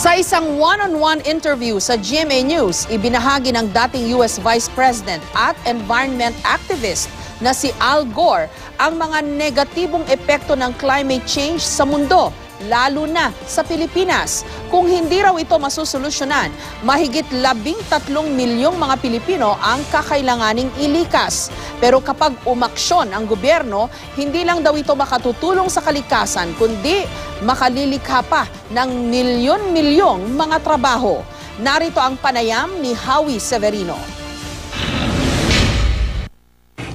Sa isang one-on-one interview sa GMA News, ibinahagi ng dating US Vice President at environment activist na si Al Gore ang mga negatibong epekto ng climate change sa mundo, lalo na sa Pilipinas. Kung hindi raw ito masusolusyonan, mahigit 13 milyong mga Pilipino ang kakailanganing ilikas. Pero kapag umaksyon ang gobyerno, hindi lang daw ito makatutulong sa kalikasan, kundi makalilikha pa ng milyon-milyong mga trabaho. Narito ang panayam ni Howie Severino.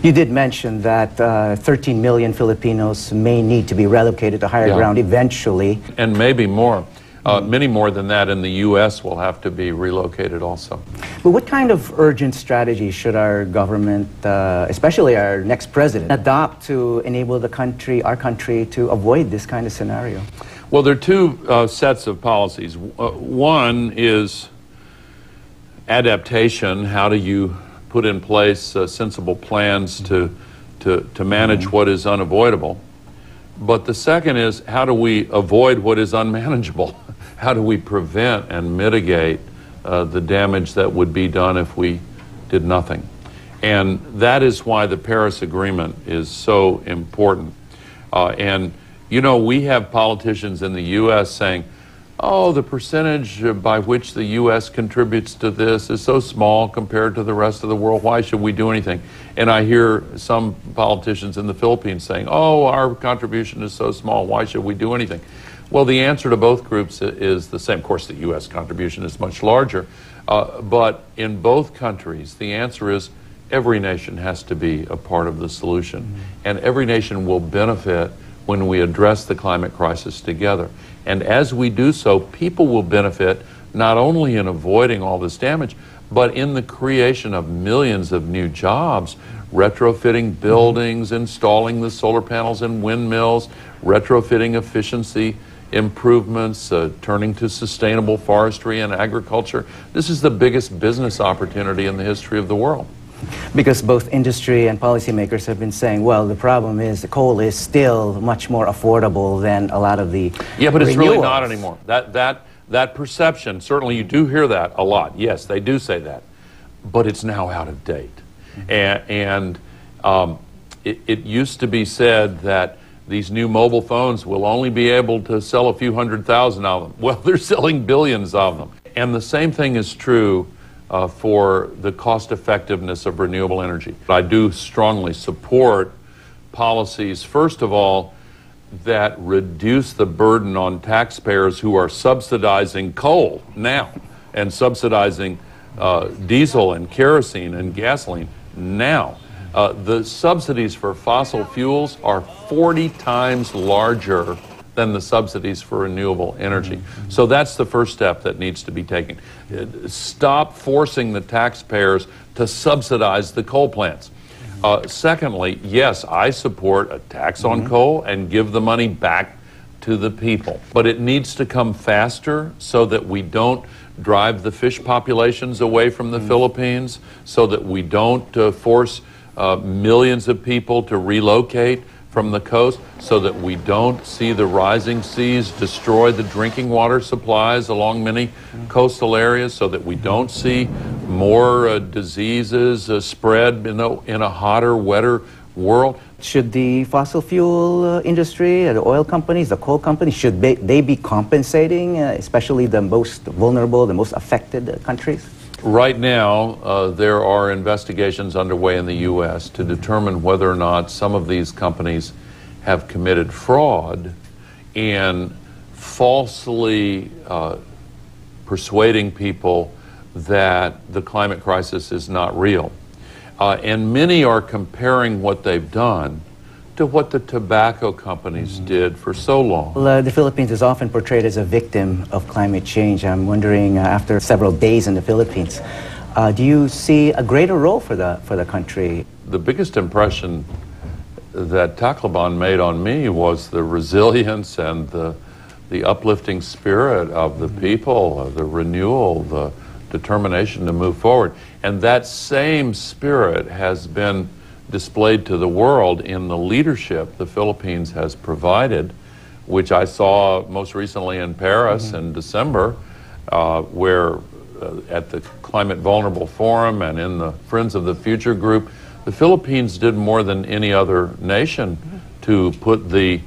You did mention that 13 million Filipinos may need to be relocated to higher ground eventually. And maybe more. Many more than that in the U.S. will have to be relocated also. But what kind of urgent strategy should our government, especially our next president, adopt to enable the country, our country, to avoid this kind of scenario? Well, there are two sets of policies. One is adaptation. How do you put in place sensible plans to manage what is unavoidable? But the second is, how do we avoid what is unmanageable? How do we prevent and mitigate the damage that would be done if we did nothing? And that is why the Paris Agreement is so important. And, you know, we have politicians in the U.S. saying, oh, the percentage by which the U.S. contributes to this is so small compared to the rest of the world. Why should we do anything? And I hear some politicians in the Philippines saying, oh, our contribution is so small. Why should we do anything? Well, the answer to both groups is the same. Of course, the U.S. contribution is much larger. But in both countries, the answer is every nation has to be a part of the solution. And every nation will benefit when we address the climate crisis together. And as we do so, people will benefit not only in avoiding all this damage, but in the creation of millions of new jobs, retrofitting buildings, installing the solar panels and windmills, retrofitting efficiency improvements, turning to sustainable forestry and agriculture. This is the biggest business opportunity in the history of the world. Because both industry and policymakers have been saying, well, the problem is the coal is still much more affordable than a lot of the but it's renewals. Really not anymore. That perception, certainly you do hear that a lot. Yes, they do say that. But it's now out of date. And it used to be said that these new mobile phones will only be able to sell a few 100,000 of them. Well, they're selling billions of them. And the same thing is true for the cost effectiveness of renewable energy. I do strongly support policies, first of all, that reduce the burden on taxpayers who are subsidizing coal now and subsidizing diesel and kerosene and gasoline now. The subsidies for fossil fuels are 40 times larger than the subsidies for renewable energy. So that's the first step that needs to be taken. Stop forcing the taxpayers to subsidize the coal plants. Secondly, yes, I support a tax on coal and give the money back to the people. But it needs to come faster so that we don't drive the fish populations away from the Philippines, so that we don't force millions of people to relocate from the coast, so that we don't see the rising seas destroy the drinking water supplies along many coastal areas, so that we don't see more diseases spread in a hotter, wetter world. Should the fossil fuel industry, the oil companies, the coal companies, should they be compensating, especially the most vulnerable, the most affected countries? Right now, there are investigations underway in the U.S. to determine whether or not some of these companies have committed fraud in falsely persuading people that the climate crisis is not real. And many are comparing what they've done to what the tobacco companies did for so long. Well, the Philippines is often portrayed as a victim of climate change. I'm wondering, after several days in the Philippines, do you see a greater role for the country? The biggest impression that Tacloban made on me was the resilience and the uplifting spirit of the people, the renewal, the determination to move forward. And that same spirit has been displayed to the world in the leadership the Philippines has provided, which I saw most recently in Paris in December, where at the Climate Vulnerable Forum and in the Friends of the Future Group, the Philippines did more than any other nation to put the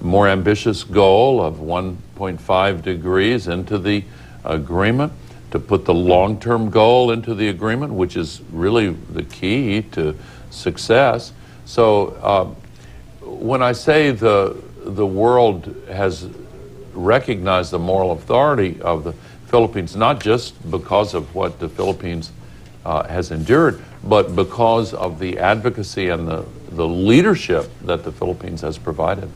more ambitious goal of 1.5 degrees into the agreement, to put the long-term goal into the agreement, which is really the key to success. So when I say the world has recognized the moral authority of the Philippines, not just because of what the Philippines has endured, but because of the advocacy and the leadership that the Philippines has provided.